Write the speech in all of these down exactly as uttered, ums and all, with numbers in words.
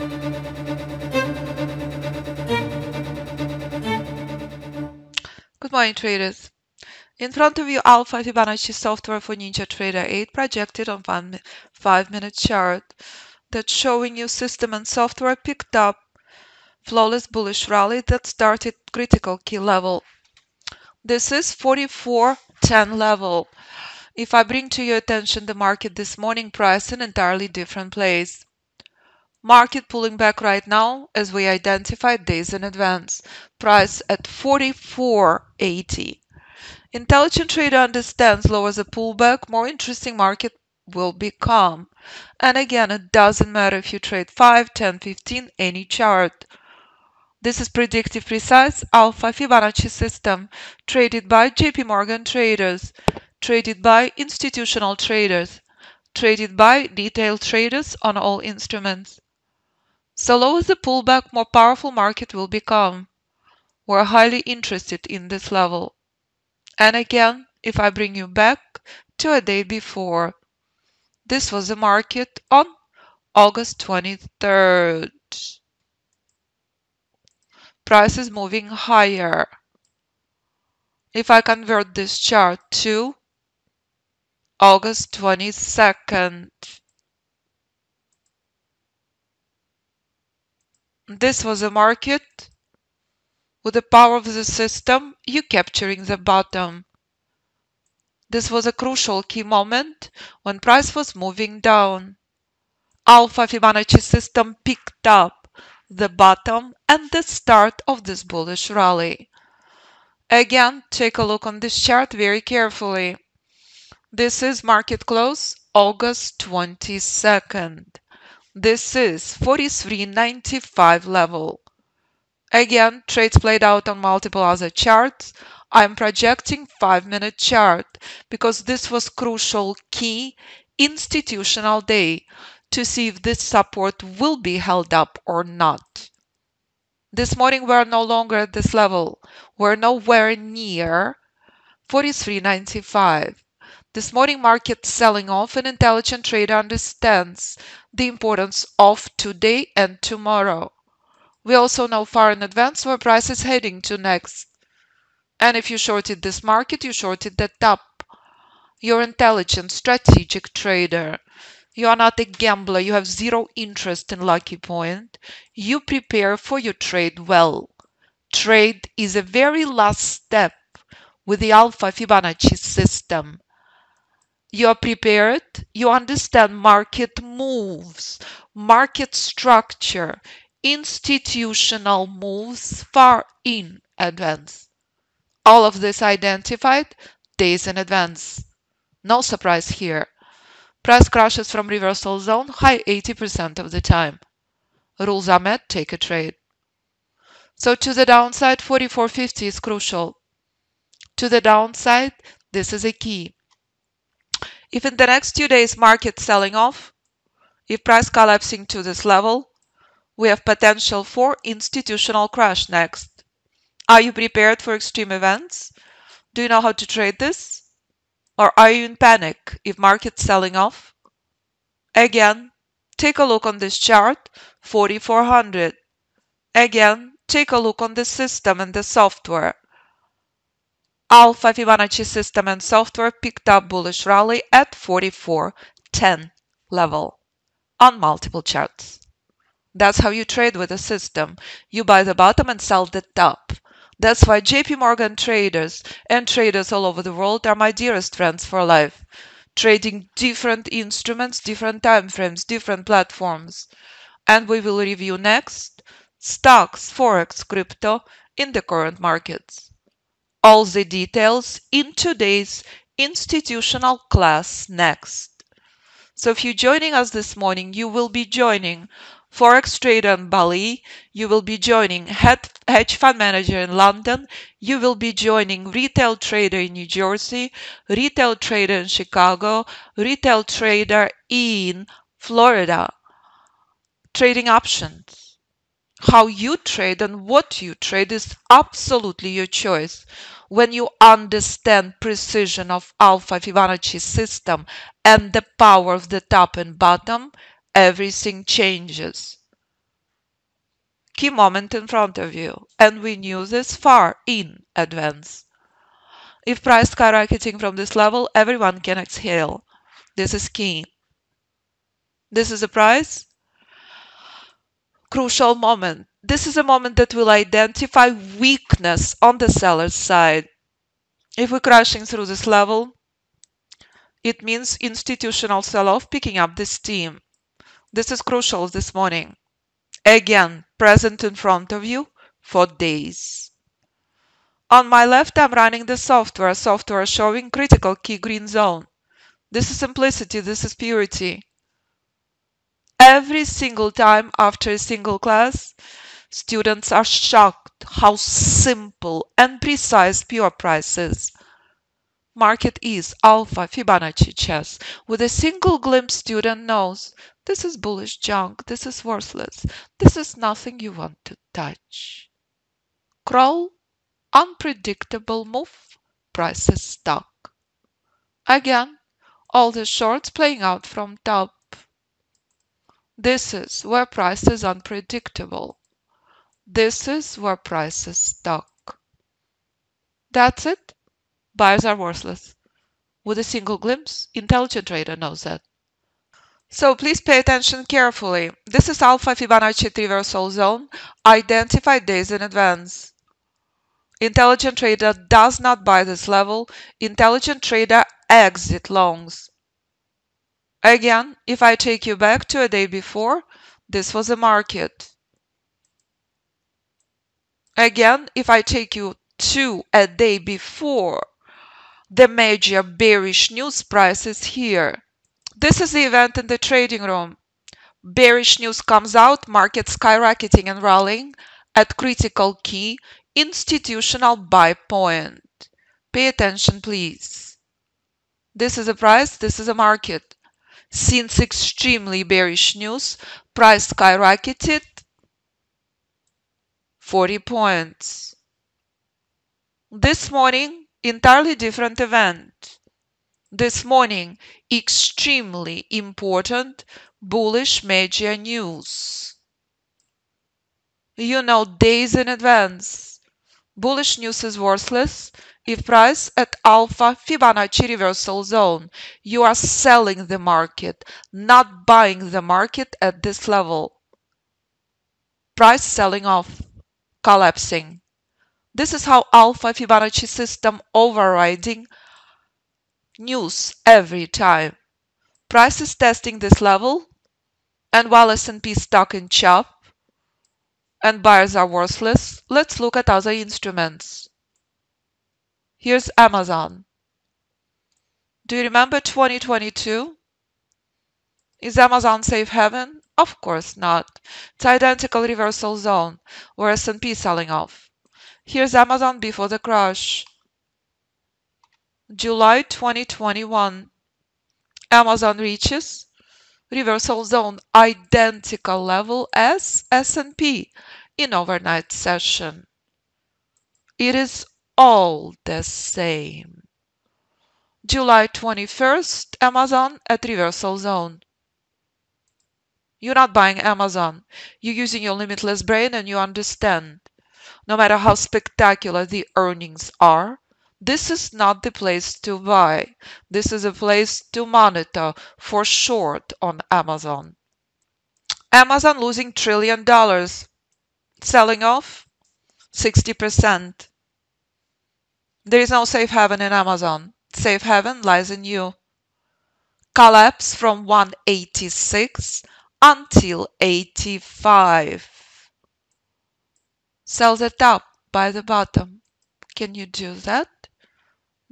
Good morning, traders. In front of you, Alpha Fibonacci software for Ninja Trader eight projected on one five-minute chart that's showing you system and software picked up flawless bullish rally that started critical key level. This is forty-four ten level. If I bring to your attention the market this morning, price in an entirely different place. Market pulling back right now as we identified days in advance. Price at forty-four eighty. Intelligent trader understands lower the pullback, more interesting market will become. And again, it doesn't matter if you trade five, ten, fifteen, any chart. This is predictive precise Alpha Fibonacci system, traded by J P Morgan traders, traded by institutional traders, traded by retail traders on all instruments. So lower the pullback, more powerful market will become. We're highly interested in this level. And again, if I bring you back to a day before, this was the market on August twenty-third. Price is moving higher. If I convert this chart to August twenty-second, this was a market with the power of the system, you capturing the bottom. This was a crucial key moment when price was moving down. Alpha Fibonacci system picked up the bottom and the start of this bullish rally. Again, take a look on this chart very carefully. This is market close August twenty-second. This is forty-three ninety-five level. Again, trades played out on multiple other charts. I'm projecting five-minute chart because this was crucial key institutional day to see if this support will be held up or not. This morning we're no longer at this level. We're nowhere near forty-three ninety-five. This morning market selling off, and intelligent trader understands the importance of today and tomorrow. We also know far in advance where price is heading to next. And if you shorted this market, you shorted the top. You're intelligent, strategic trader. You are not a gambler. You have zero interest in lucky point. You prepare for your trade well. Trade is a very last step with the Alpha Fibonacci system. You are prepared, you understand market moves, market structure, institutional moves far in advance. All of this identified days in advance. No surprise here. Price crashes from reversal zone high eighty percent of the time. Rules are met, take a trade. So to the downside, forty-four fifty is crucial. To the downside, this is a key. If in the next few days market selling off, if price collapsing to this level, we have potential for institutional crash next. Are you prepared for extreme events? Do you know how to trade this? Or are you in panic if market selling off? Again, take a look on this chart, forty-four hundred. Again, take a look on the system and the software. Alpha Fibonacci system and software picked up bullish rally at forty-four ten level on multiple charts. That's how you trade with a system. You buy the bottom and sell the top. That's why J P Morgan traders and traders all over the world are my dearest friends for life. Trading different instruments, different time frames, different platforms. And we will review next stocks, forex, crypto in the current markets. All the details in today's institutional class next. So if you're joining us this morning, you will be joining Forex Trader in Bali, you will be joining Hedge Fund Manager in London, you will be joining Retail Trader in New Jersey, Retail Trader in Chicago, Retail Trader in Florida. Trading options. How you trade and what you trade is absolutely your choice. When you understand precision of Alpha Fibonacci system and the power of the top and bottom, everything changes. key moment in front of you, and we knew this far in advance. If price skyrocketing from this level, everyone can exhale. This is key. This is a price crucial moment. This is a moment that will identify weakness on the seller's side. If we're crashing through this level, it means institutional sell-off picking up the steam. This is crucial this morning. Again, present in front of you for days. On my left, I'm running the software. Software showing critical key green zone. This is simplicity. This is purity. Every single time after a single class, students are shocked how simple and precise pure price is. Market is alpha Fibonacci chess. With a single glimpse, student knows this is bullish junk, this is worthless, this is nothing you want to touch. Crawl, unpredictable move, price is stuck. Again, all the shorts playing out from top. This is where price is unpredictable. This is where price is stuck. That's it. Buyers are worthless. With a single glimpse, intelligent trader knows that. So please pay attention carefully. This is alpha Fibonacci traversal zone, identified days in advance. Intelligent trader does not buy this level. Intelligent trader exit longs. Again, if I take you back to a day before, this was a market. Again, if I take you to a day before, the major bearish news price is here. This is the event in the trading room. Bearish news comes out, market skyrocketing and rallying at critical key, institutional buy point. Pay attention, please. This is a price, this is a market. Since extremely bearish news, price skyrocketed forty points. This morning, entirely different event. This morning, extremely important bullish major news. You know days in advance. Bullish news is worthless if price at alpha Fibonacci reversal zone. You are selling the market, not buying the market at this level. Price selling off, collapsing. This is how alpha Fibonacci system overriding news every time. Price is testing this level, and while S and P stuck in chop and buyers are worthless, let's look at other instruments. Here's Amazon. Do you remember twenty twenty-two? Is Amazon safe haven? Of course not. It's identical reversal zone where S and P is selling off. Here's Amazon before the crash. July twenty twenty-one. Amazon reaches reversal zone, identical level as S and P in overnight session. It is all the same. July twenty-first, Amazon at reversal zone. You're not buying Amazon. You're using your limitless brain and you understand. No matter how spectacular the earnings are, this is not the place to buy. This is a place to monitor for short on Amazon. Amazon losing trillion dollars, selling off sixty percent. There is no safe haven in Amazon. Safe haven lies in you. Collapse from one eighty-six until eighty-five. Sell the top, buy the bottom. Can you do that?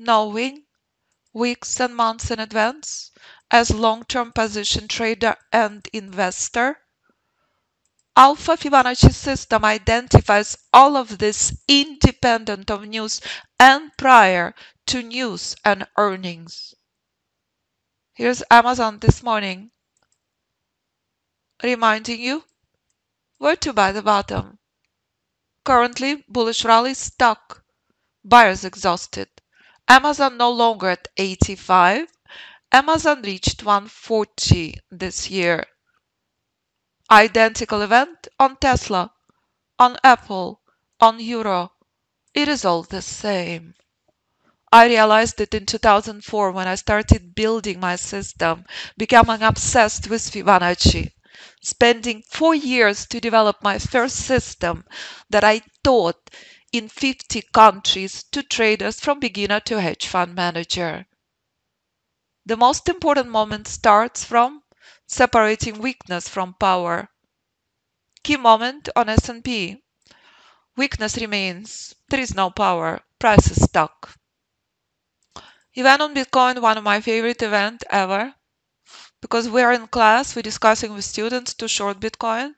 Knowing weeks and months in advance, as long-term position trader and investor, alpha Fibonacci system identifies all of this independent of news and prior to news and earnings. Here's Amazon this morning, reminding you where to buy the bottom. Currently, bullish rally stuck. Buyers exhausted. Amazon no longer at eighty-five. Amazon reached one forty this year. Identical event on Tesla. on Apple, on Euro, it is all the same. I realized it in two thousand four when I started building my system, becoming obsessed with Fibonacci, spending four years to develop my first system that I taught in fifty countries to traders from beginner to hedge fund manager. The most important moment starts from separating weakness from power. Key moment on S and P. Weakness remains. There is no power. Price is stuck. Event on Bitcoin, one of my favorite events ever. Because we're in class, we're discussing with students to short Bitcoin.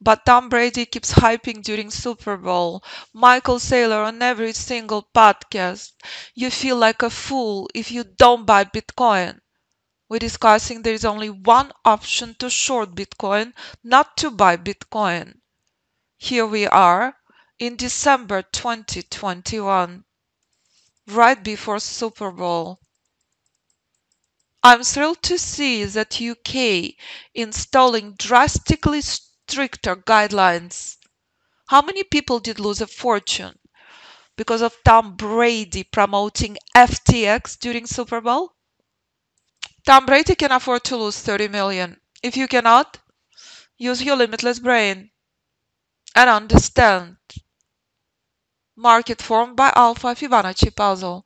But Tom Brady keeps hyping during Super Bowl. Michael Saylor on every single podcast. You feel like a fool if you don't buy Bitcoin. We're discussing there is only one option to short Bitcoin, not to buy Bitcoin. Here we are in December twenty twenty-one, right before Super Bowl. I'm thrilled to see that U K installing drastically stricter guidelines. How many people did lose a fortune because of Tom Brady promoting F T X during Super Bowl? Tom Brady can afford to lose thirty million. If you cannot, use your limitless brain and understand. Market formed by Alpha Fibonacci puzzle.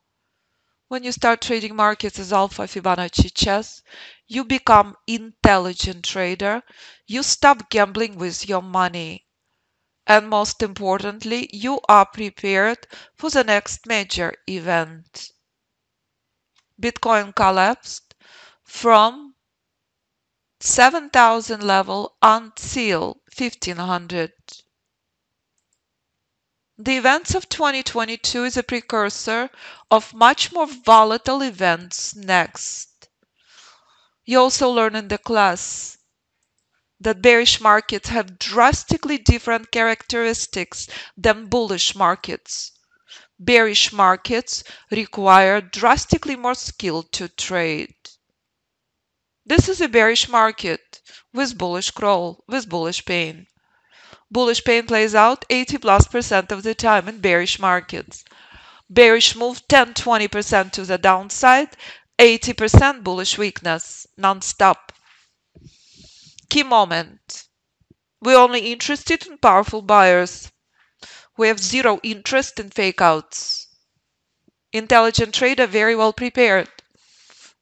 When you start trading markets as Alpha Fibonacci chess, you become intelligent trader. You stop gambling with your money. And most importantly, you are prepared for the next major event. Bitcoin collapsed from seven thousand level until fifteen hundred. The events of twenty twenty-two is a precursor of much more volatile events next. You also learn in the class that bearish markets have drastically different characteristics than bullish markets. Bearish markets require drastically more skill to trade. This is a bearish market with bullish crawl, with bullish pain. Bullish pain plays out eighty plus percent of the time in bearish markets. Bearish move ten to twenty percent to the downside, eighty percent bullish weakness, non-stop. Key moment. We're only interested in powerful buyers. We have zero interest in fake-outs. Intelligent trader very well prepared.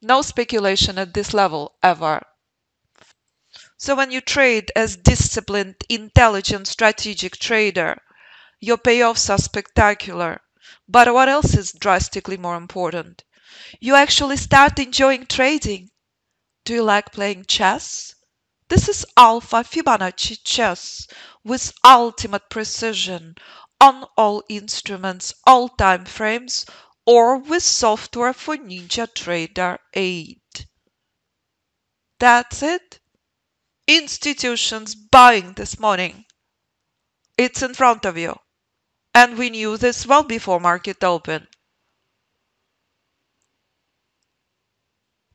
No speculation at this level, ever. So when you trade as disciplined, intelligent, strategic trader, your payoffs are spectacular. But what else is drastically more important? You actually start enjoying trading. Do you like playing chess? This is Alpha Fibonacci chess with ultimate precision on all instruments, all time frames, or with software for Ninja Trader eight. That's it. Institutions buying this morning. It's in front of you. And we knew this well before market open.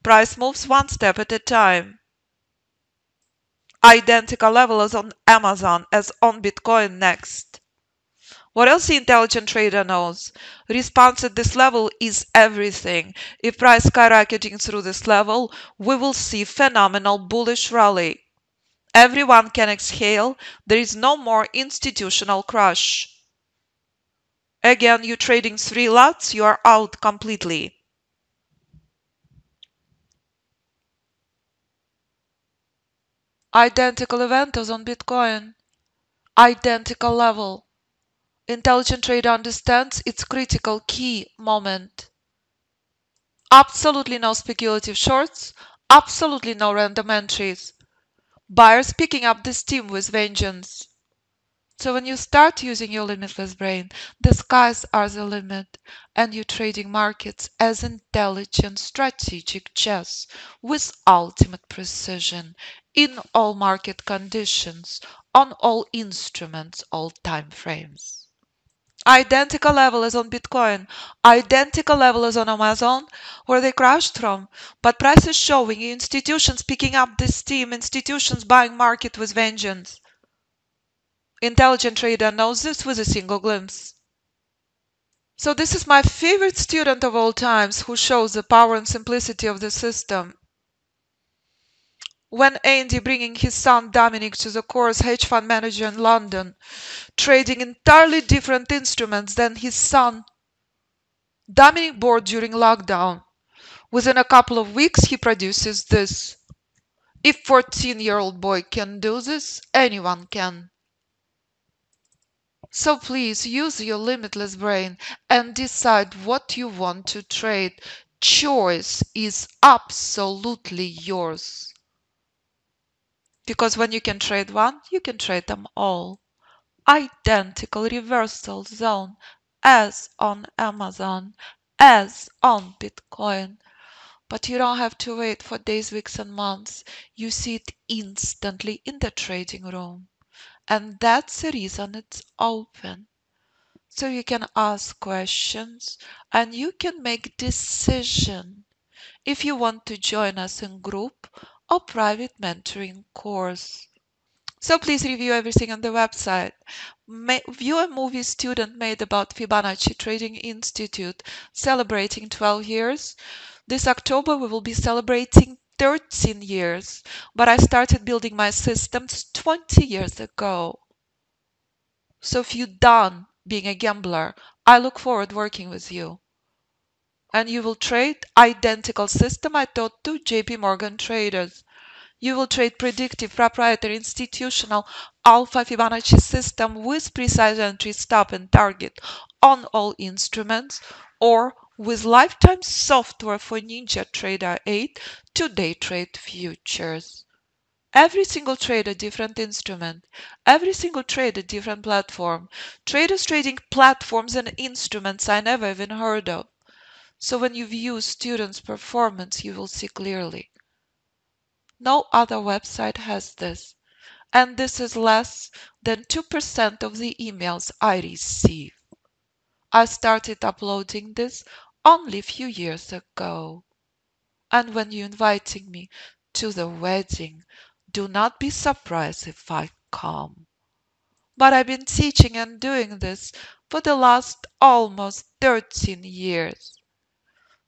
Price moves one step at a time. Identical level as on Amazon as on Bitcoin next. What else the intelligent trader knows? Response at this level is everything. If price skyrocketing through this level, we will see phenomenal bullish rally. Everyone can exhale. There is no more institutional crush. Again, you're trading three lots, you are out completely. Identical event as on Bitcoin. Identical level. Intelligent trader understands its critical key moment. Absolutely no speculative shorts. Absolutely no random entries. Buyers picking up this team with vengeance. So when you start using your limitless brain, the skies are the limit, and you're trading markets as intelligent strategic chess with ultimate precision in all market conditions, on all instruments, all time frames. Identical level as on Bitcoin, identical level as on Amazon, where they crashed from. But price is showing institutions picking up this team, institutions buying market with vengeance. Intelligent trader knows this with a single glimpse. So this is my favorite student of all times who shows the power and simplicity of the system. When Andy, bringing his son Dominic to the course, hedge fund manager in London, trading entirely different instruments than his son, Dominic bought during lockdown. Within a couple of weeks, he produces this. If fourteen-year-old boy can do this, anyone can. So please use your limitless brain and decide what you want to trade. Choice is absolutely yours. Because when you can trade one, you can trade them all. Identical reversal zone, as on Amazon, as on Bitcoin. But you don't have to wait for days, weeks, and months. You see it instantly in the trading room. And that's the reason it's open. So you can ask questions and you can make decisions if you want to join us in group or private mentoring course. So please review everything on the website. May view a movie student made about Fibonacci Trading Institute celebrating twelve years. This October we will be celebrating thirteen years, but I started building my systems twenty years ago. So if you're done being a gambler, I look forward working with you. And you will trade identical system I taught to J P Morgan traders. You will trade predictive, proprietary, institutional, alpha Fibonacci system with precise entry, stop and target on all instruments, or with lifetime software for Ninja Trader eight to day trade futures. Every single trade a different instrument. Every single trade a different platform. Traders trading platforms and instruments I never even heard of. So when you view students' performance, you will see clearly. No other website has this. And this is less than two percent of the emails I receive. I started uploading this only a few years ago. And when you're inviting me to the wedding, do not be surprised if I come. But I've been teaching and doing this for the last almost thirteen years.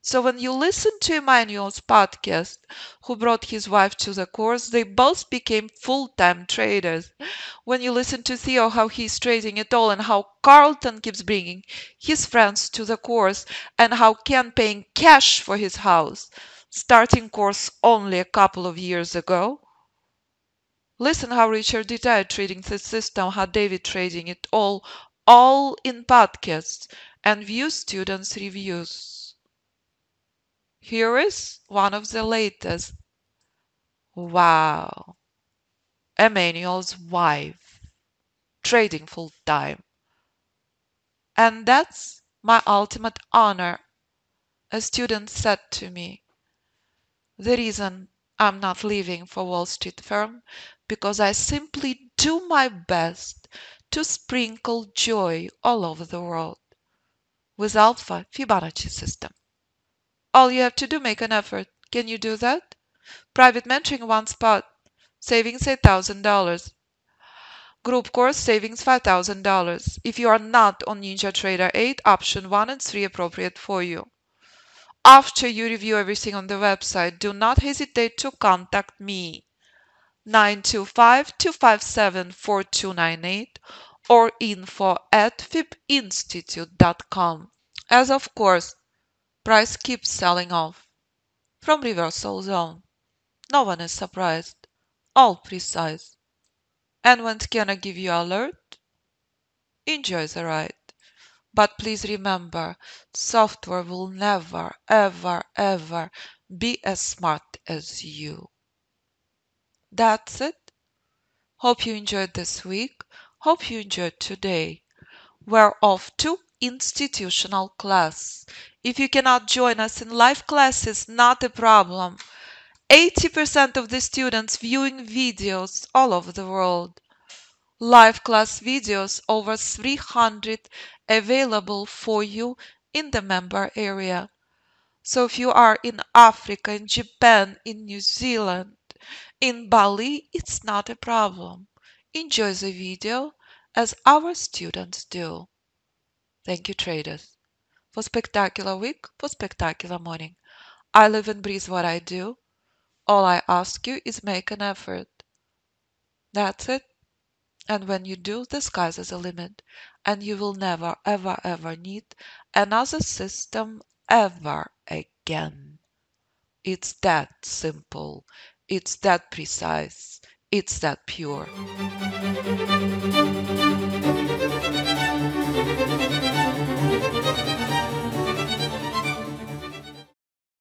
So when you listen to Emmanuel's podcast, who brought his wife to the course, they both became full-time traders. When you listen to Theo, how he's trading it all, and how Carlton keeps bringing his friends to the course, and how Ken paying cash for his house, starting course only a couple of years ago. Listen how Richard D. Tire trading the system, how David trading it all, all in podcasts, and view students' reviews. Here is one of the latest. Wow. Emmanuel's wife. Trading full time. And that's my ultimate honor. A student said to me, the reason I'm not leaving for Wall Street firm, because I simply do my best to sprinkle joy all over the world with Alpha Fibonacci system. All you have to do, make an effort. Can you do that? Private mentoring, one spot. Savings, eight thousand dollars. Group course, savings, five thousand dollars. If you are not on Ninja Trader eight, option one and three appropriate for you. After you review everything on the website, do not hesitate to contact me. nine two five, two five seven, four two nine eight or info at fib institute dot com. As of course, price keeps selling off from reversal zone. No one is surprised. All precise. And when can I give you alert? Enjoy the ride. But please remember, software will never, ever, ever be as smart as you. That's it. Hope you enjoyed this week. Hope you enjoyed today. We're off to institutional class. If you cannot join us in live classes, not a problem. eighty percent of the students viewing videos all over the world. Live class videos over three hundred available for you in the member area. So if you are in Africa, in Japan, in New Zealand, in Bali, it's not a problem. Enjoy the video as our students do. Thank you, traders, for spectacular week, for spectacular morning. I live and breathe what I do. All I ask you is make an effort. That's it. And when you do, the sky's the limit, and you will never, ever, ever need another system ever again. It's that simple. It's that precise. It's that pure.